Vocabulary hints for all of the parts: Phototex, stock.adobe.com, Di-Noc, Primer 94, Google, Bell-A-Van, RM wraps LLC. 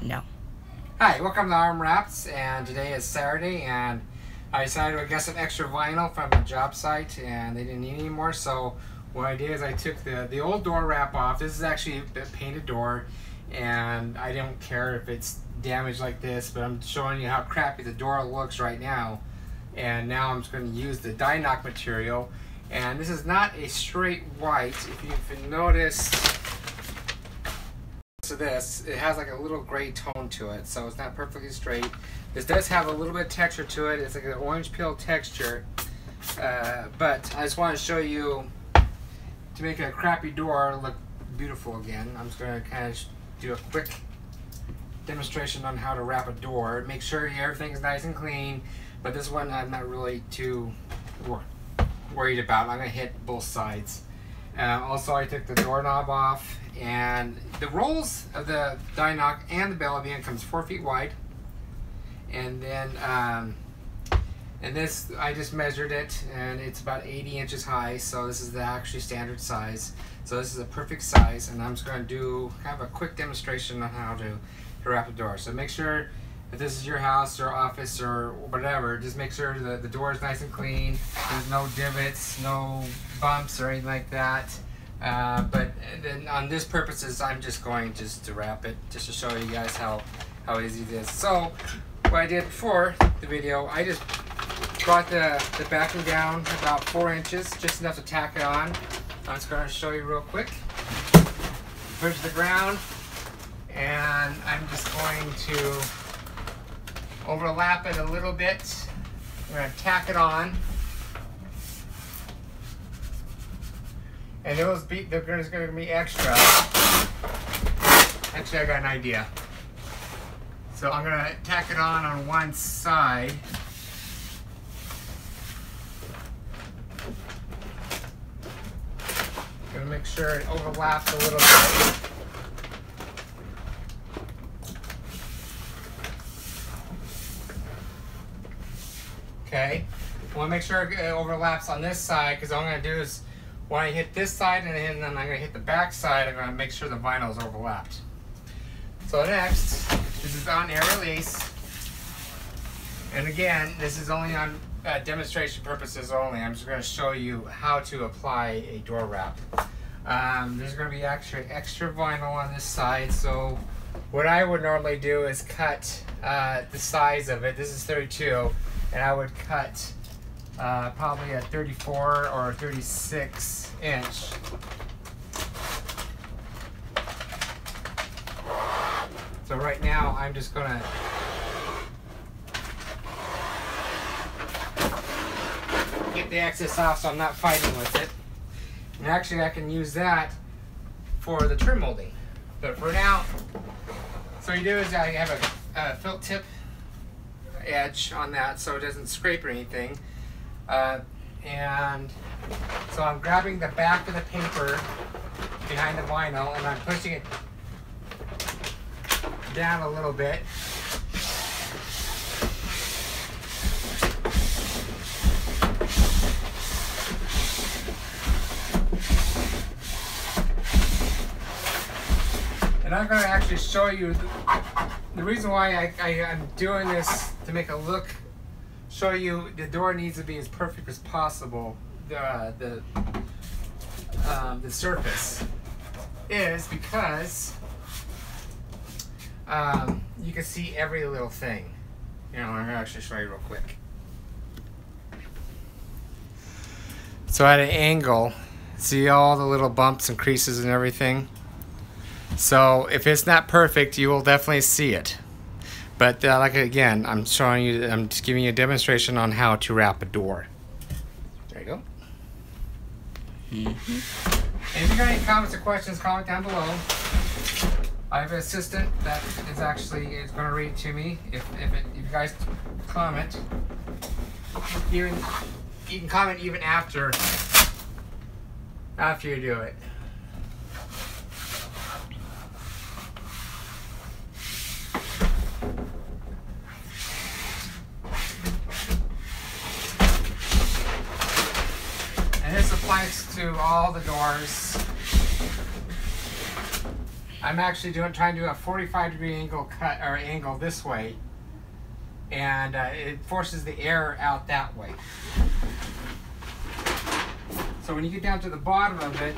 No. Hi, welcome to RM Wraps, and today is Saturday, and I decided to get some extra vinyl from a job site, and they didn't need any more. So what I did is I took the old door wrap off. This is actually a painted door, and I don't care if it's damaged like this, but I'm showing you how crappy the door looks right now. And now I'm just going to use the Di-Noc material, and this is not a straight white. If you've noticed, so this, it has like a little gray tone to it, so it's not perfectly straight. This does have a little bit of texture to it. It's like an orange peel texture, but I just want to show you to make a crappy door look beautiful again. I'm just going to kind of do a quick demonstration on how to wrap a door. Make sure everything's nice and clean, but this one I'm not really too worried about. I'm going to hit both sides. Also, I took the doorknob off, and the rolls of the Di-Noc and the Bell-A-Van comes 4 feet wide, and then and this, I just measured it, and it's about 80 inches high, so this is the actually standard size. So this is a perfect size, and I'm just going to do kind of a quick demonstration on how to wrap a door. So make sure if this is your house or office or whatever, just make sure that the door is nice and clean. There's no divots, no bumps or anything like that. But then on this purposes, I'm just going to wrap it just to show you guys how easy it is. So what I did before the video, I just brought the backing down about 4 inches, just enough to tack it on. I'm just going to show you real quick. Push the ground, and I'm just going to overlap it a little bit. I'm going to tack it on, and those beat, they're just going to be extra. Actually, I got an idea. So I'm going to tack it on one side, going to make sure it overlaps a little bit. Okay, I want to make sure it overlaps on this side, because all I'm going to do is when I hit this side and then I'm going to hit the back side, I'm going to make sure the vinyl is overlapped. So next, this is on air release, and again, this is only on demonstration purposes only. I'm just going to show you how to apply a door wrap. There's going to be extra vinyl on this side, so what I would normally do is cut the size of it. This is 32. And I would cut probably a 34 or a 36 inch. So right now I'm just gonna get the excess off so I'm not fighting with it. And actually I can use that for the trim molding. But for now, so what you do is I have a felt tip edge on that so it doesn't scrape or anything, and so I'm grabbing the back of the paper behind the vinyl and I'm pushing it down a little bit, and I'm going to actually show you the reason why I'm doing this, to make a look, show you the door needs to be as perfect as possible. The surface is because you can see every little thing. You know, I'm gonna actually show you real quick. So at an angle, see all the little bumps and creases and everything. So if it's not perfect, you will definitely see it. But like again, I'm showing you, I'm just giving you a demonstration on how to wrap a door. There you go. And if you got any comments or questions, comment down below. I have an assistant that is actually going to read to me. If you guys comment, you can comment even after you do it. And this applies to all the doors. I'm actually trying to do a 45-degree angle cut, or angle this way, and it forces the air out that way. So when you get down to the bottom of it,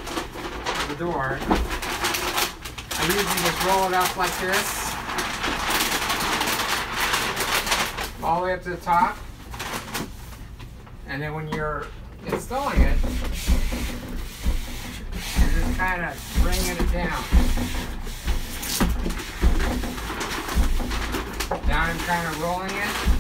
the door, I usually just roll it up like this, all the way up to the top, and then when you're installing it, you're just kind of bringing it down. Now I'm kind of rolling it.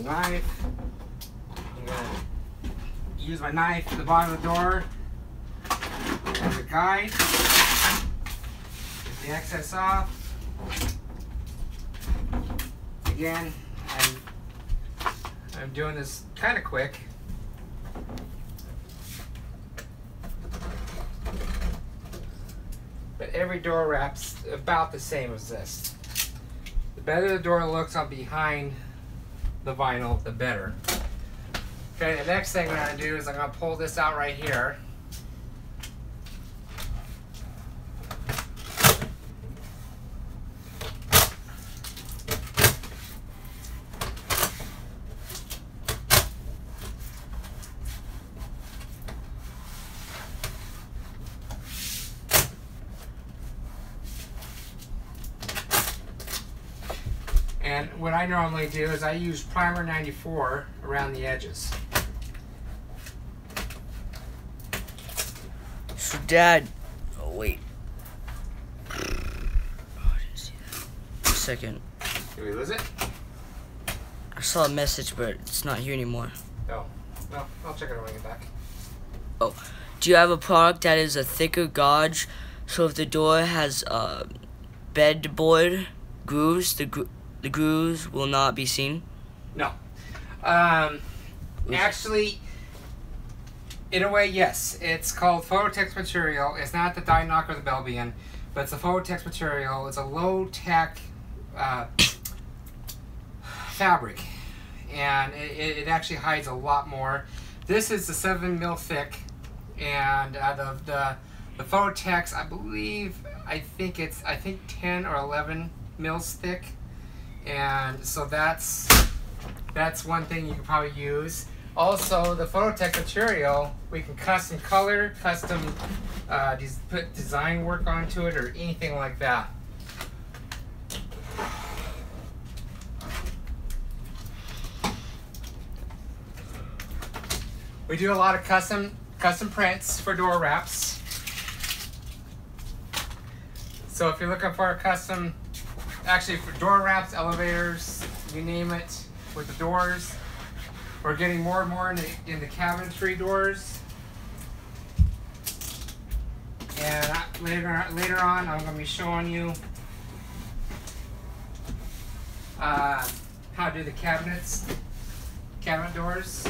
Knife. I'm gonna use my knife at the bottom of the door as a guide. Get the excess off. Again, I'm doing this kind of quick. But every door wrap's about the same as this. The better the door looks on behind the vinyl, the better. Okay, the next thing I'm going to do is I'm going to pull this out right here. And what I normally do is I use Primer 94 around the edges. So Dad, oh wait. Oh, I didn't see that. A second. Did we lose it? I saw a message, but it's not here anymore. Oh, well, I'll check it when I get back. Oh, do you have a product that is a thicker gauge? So if the door has bedboard grooves, the grooves will not be seen? No. Actually, in a way, yes. It's called Phototex material. It's not the Di-Noc or the Bell-A-Van, but it's a Phototex material. It's a low-tech fabric, and it actually hides a lot more. This is the 7 mil thick, and the Phototex, I think 10 or 11 mils thick. And so that's one thing you can probably use. Also, the Phototex material, we can custom color, custom put design work onto it, or anything like that. We do a lot of custom prints for door wraps. So if you're looking for a custom, actually for door wraps, elevators, you name it, with the doors. We're getting more and more in the cabinetry doors. And later on, I'm going to be showing you how to do the cabinet doors.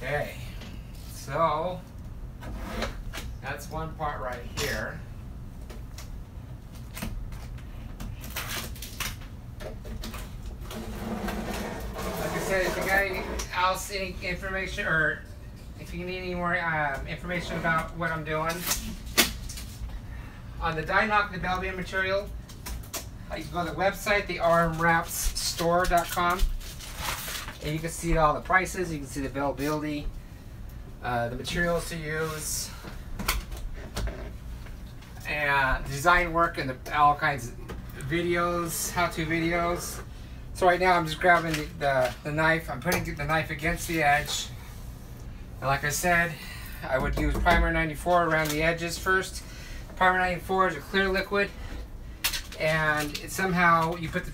Okay, so that's one part right here. If you got any information, or if you need any more information about what I'm doing on the Di-Noc and the Bell-A-Van material, you can go to the website, the RM wraps store.com, and you can see all the prices, you can see the availability, the materials to use, and design work, and all kinds of videos, how-to videos. So right now I'm just grabbing the knife, I'm putting the knife against the edge, and like I said, I would use Primer 94 around the edges first. Primer 94 is a clear liquid, and somehow you put the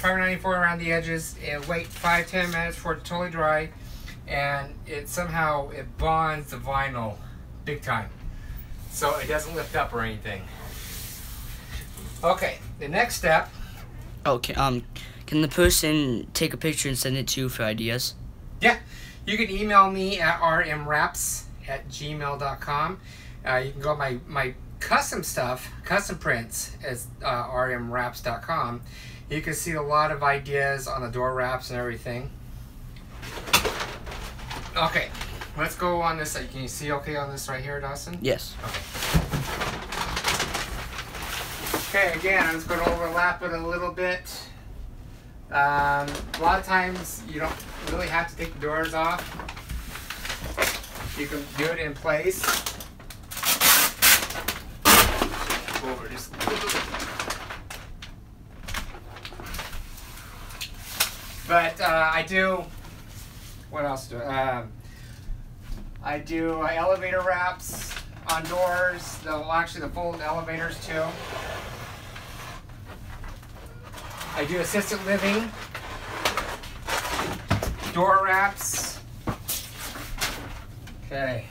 Primer 94 around the edges and wait 5-10 minutes for it to totally dry, and it bonds the vinyl big time, so it doesn't lift up or anything. Okay, the next step. Can the person take a picture and send it to you for ideas? Yeah, You can email me at rmwraps@gmail.com. You can go my custom stuff, custom prints, is rmwraps.com. You can see a lot of ideas on the door wraps and everything. Okay, let's go on this side. Can you see okay on this right here, Dawson? Yes. Okay, again, I'm just going to overlap it a little bit. A lot of times you don't really have to take the doors off. You can do it in place. Over just a little bit. But I do. What else do I? I do elevator wraps on doors. Actually, the fold elevators too. I do assisted living, door wraps. Okay.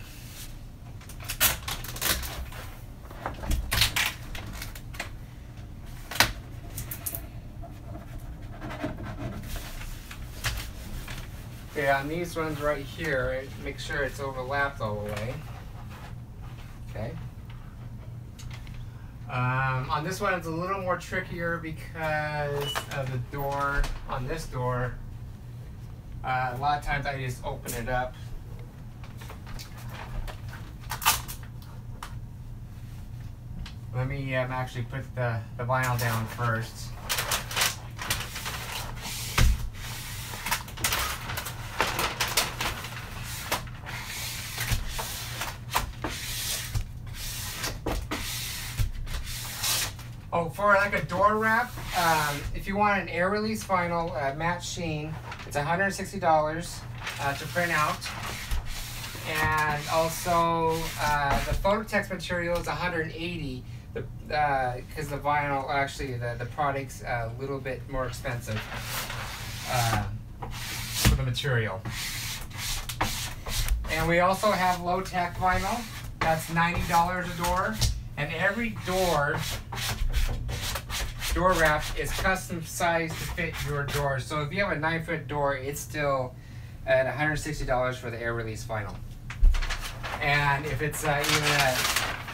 Okay, on these ones right here, make sure it's overlapped all the way. Okay. On this one, it's a little more trickier because of the door. On this door, a lot of times I just open it up. Let me actually put the vinyl down first. Oh, for like a door wrap, if you want an air release vinyl matte sheen, it's $160 to print out. And also the Phototex material is $180 because the vinyl, actually the product's a little bit more expensive for the material. And we also have low-tech vinyl. That's $90 a door. And every door wrap is custom sized to fit your door. So if you have a 9-foot door, it's still at $160 for the air release vinyl. And if it's even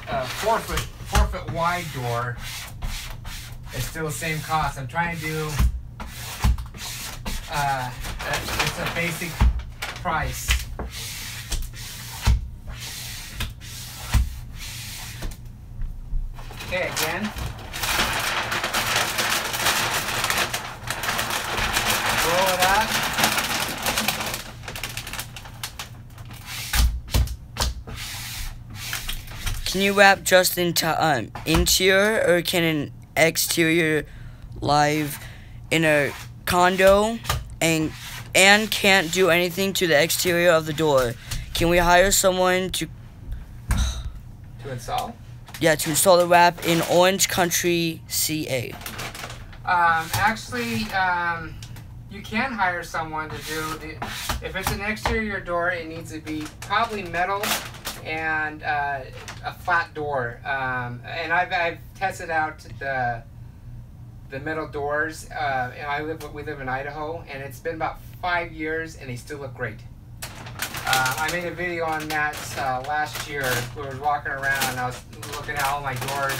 a 4-foot wide door, it's still the same cost. I'm trying to do it's a basic price. Okay, again. Roll it up. Can you wrap just into interior, or can an exterior live in a condo and can't do anything to the exterior of the door? Can we hire someone to install? Yeah, to install the wrap in Orange County, CA. Actually, you can hire someone to do the. If it's an exterior door, it needs to be probably metal and a flat door. And I've tested out the metal doors. And we live in Idaho, and it's been about 5 years, and they still look great. I made a video on that last year. We were walking around and I was looking at all my door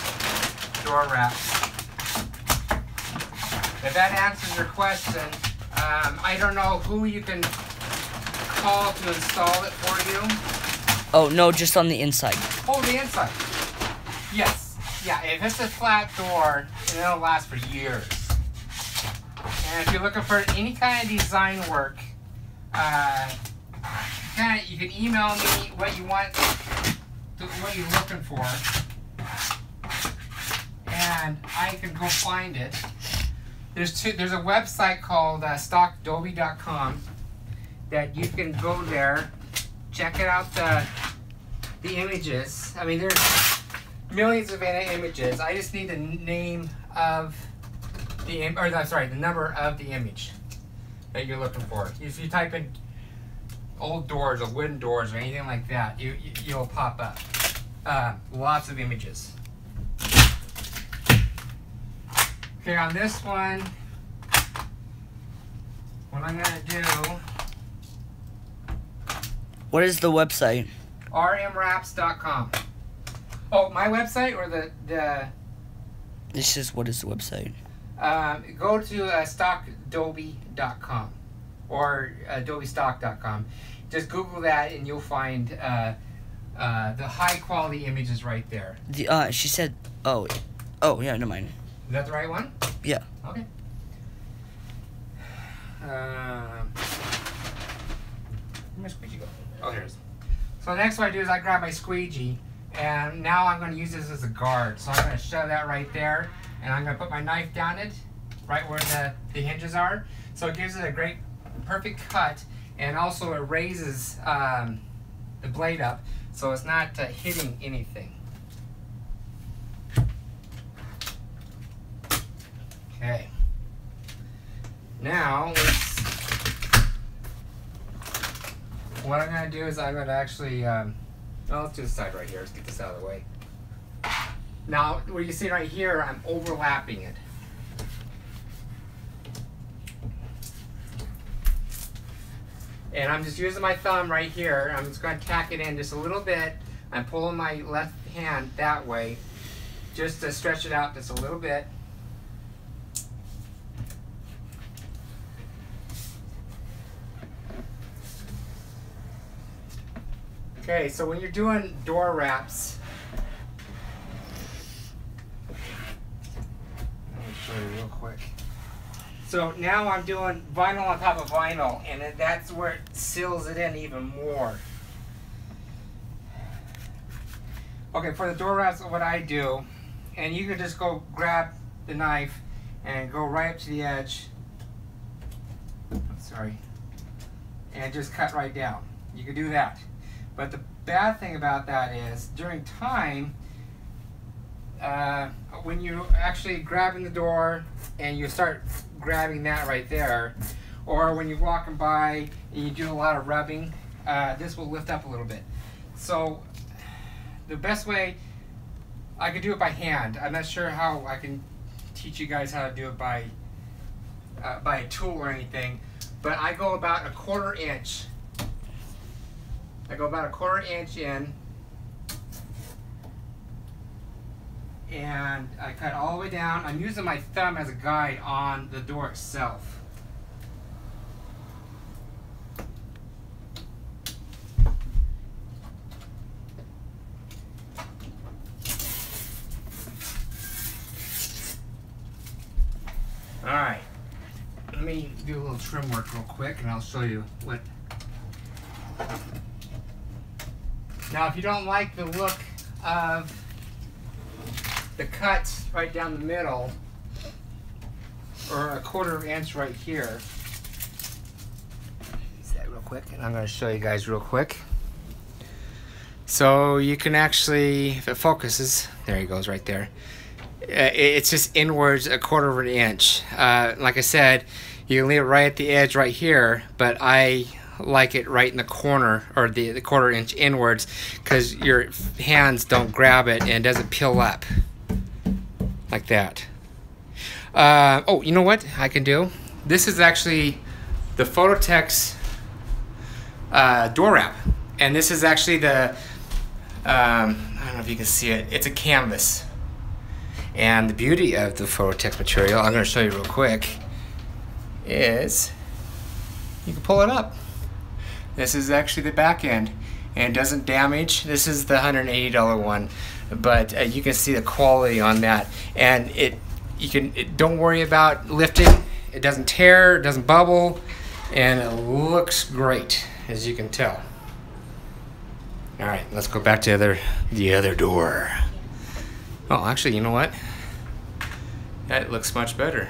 wraps. If that answers your question, I don't know who you can call to install it for you. Oh, no, just on the inside. Oh, the inside. Yes. Yeah, if it's a flat door, it'll last for years. And if you're looking for any kind of design work, you can email me what you want, what you're looking for, and I can go find it. There's a website called stock.adobe.com that you can go there, check it out the images. I mean, there's millions of images. I just need the name of the the number of the image that you're looking for. If you type in old doors or wooden doors or anything like that, you'll pop up lots of images. Okay, on this one, what I'm gonna do What is the website? RM wraps.com. Oh, my website or the... This is what is the website? Go to stock.adobe.com or adobestock.com. Just Google that and you'll find the high-quality images right there. The she said... Oh, yeah, never mind. Is that the right one? Yeah. Okay. Where'd my squeegee go? Oh, there it is. So the next what I do is I grab my squeegee, and now I'm going to use this as a guard. So I'm going to shove that right there, and I'm going to put my knife down it, right where the hinges are. So it gives it a great, perfect cut, and also it raises the blade up, so it's not hitting anything. Okay. Now, what I'm going to do is I'm going to actually, well, let's do the side right here. Let's get this out of the way. Now, what you see right here, I'm overlapping it. And I'm just using my thumb right here. I'm just going to tack it in just a little bit. I'm pulling my left hand that way just to stretch it out just a little bit. Okay, so when you're doing door wraps, let me show you real quick. So now I'm doing vinyl on top of vinyl, and that's where it seals it in even more. Okay, for the door wraps, what I do, and you can just go grab the knife and go right up to the edge. Sorry, and just cut right down. You can do that. But the bad thing about that is, during time, when you're actually grabbing the door and you start grabbing that right there, or when you're walking by and you do a lot of rubbing, this will lift up a little bit. So the best way, I could do it by hand. I'm not sure how I can teach you guys how to do it by a tool or anything, but I go about a quarter inch. I go about a quarter inch in, and I cut all the way down. I'm using my thumb as a guide on the door itself. All right, let me do a little trim work real quick, and I'll show you what. Now, if you don't like the look of the cut right down the middle, or a quarter inch right here, use that real quick, and I'm going to show you guys real quick. So you can actually, if it focuses, there he goes right there. It's just inwards a quarter of an inch. Like I said, you can leave it right at the edge right here, but I like it right in the corner, or the quarter inch inwards, because your hands don't grab it and it doesn't peel up like that. Oh, you know what I can do? This is actually the Phototex door wrap, and this is actually the I don't know if you can see it. It's a canvas, and the beauty of the Phototex material, I'm going to show you real quick, is you can pull it up. This is actually the back end, and it doesn't damage. This is the $180 one, but you can see the quality on that, and it don't worry about lifting. It doesn't tear, it doesn't bubble, and it looks great, as you can tell. All right, let's go back to the other door. Oh, actually, you know what? That looks much better.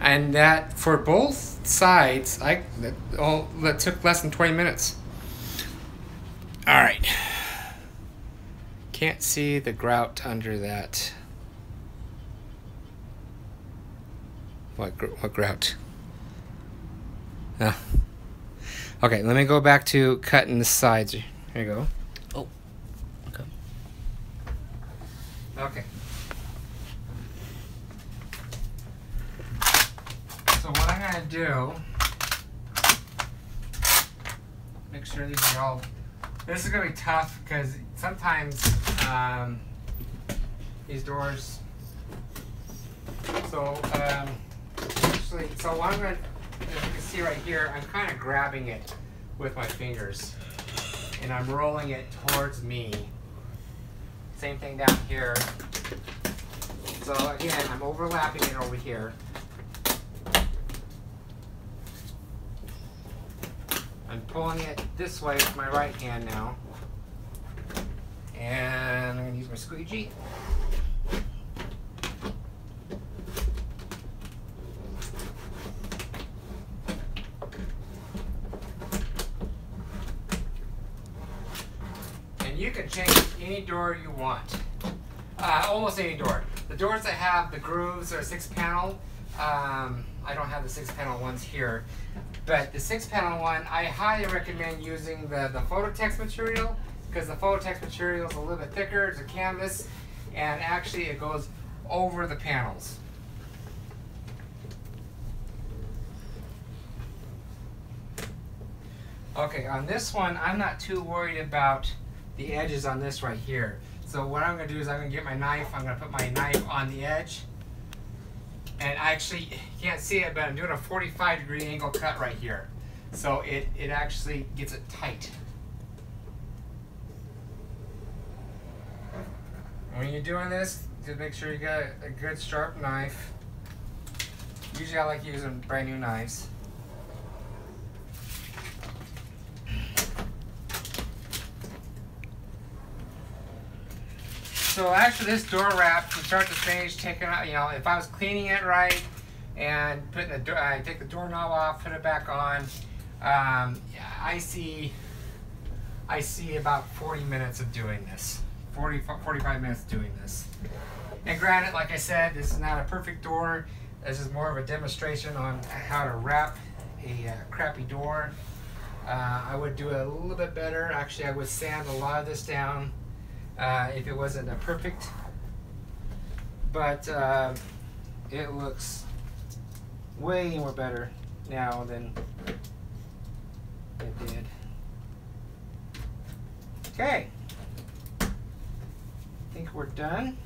And that, for both sides, that took less than 20 minutes. All right. Can't see the grout under that. What grout? Ah. Okay, let me go back to cutting the sides. There you go. Oh, okay. Okay. So what I'm going to do make sure these are all, this is going to be tough because sometimes these drawers, so actually, so what I'm going to, as you can see right here, I'm kind of grabbing it with my fingers and I'm rolling it towards me. Same thing down here. So again, I'm overlapping it over here. I'm pulling it this way with my right hand now. And I'm going to use my squeegee. And you can change any door you want. Almost any door. The doors that have the grooves are 6-panel. I don't have the 6-panel ones here. But the 6-panel one, I highly recommend using the Phototex material, because the Phototex material is a little bit thicker, it's a canvas, and actually it goes over the panels. Okay, on this one, I'm not too worried about the edges on this right here. So what I'm going to do is I'm going to get my knife, I'm going to put my knife on the edge. And I actually can't see it, but I'm doing a 45-degree angle cut right here. So it actually gets it tight. When you're doing this, just make sure you got a good sharp knife. Usually I like using brand new knives. So after this door wrap, from start to finish, taking out, you know, if I was cleaning it right and putting the door, I take the doorknob off, put it back on. I see about 40 minutes of doing this, 40, 45 minutes of doing this. And granted, like I said, this is not a perfect door. This is more of a demonstration on how to wrap a crappy door. I would do it a little bit better. Actually, I would sand a lot of this down. If it wasn't a perfect, but it looks way more better now than it did. Okay, I think we're done.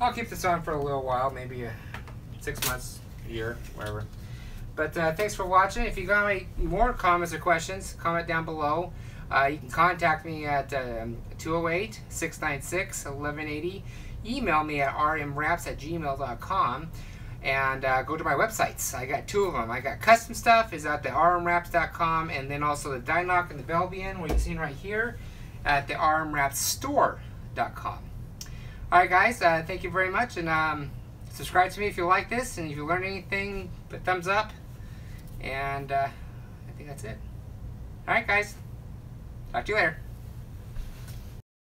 I'll keep this on for a little while, maybe 6 months, a year, whatever. But thanks for watching. If you got any more comments or questions, comment down below. You can contact me at 208-696-1180. Email me at rmwraps@gmail.com. And go to my websites. I got two of them. I got custom stuff is at the rmwraps.com, and then also the Di-Noc and the Bell-A-Van, what you've seen right here, at the rmwrapsstore.com. All right, guys. Thank you very much. And subscribe to me if you like this. And if you learn anything, put thumbs up. And I think that's it. All right, guys. Talk to you later.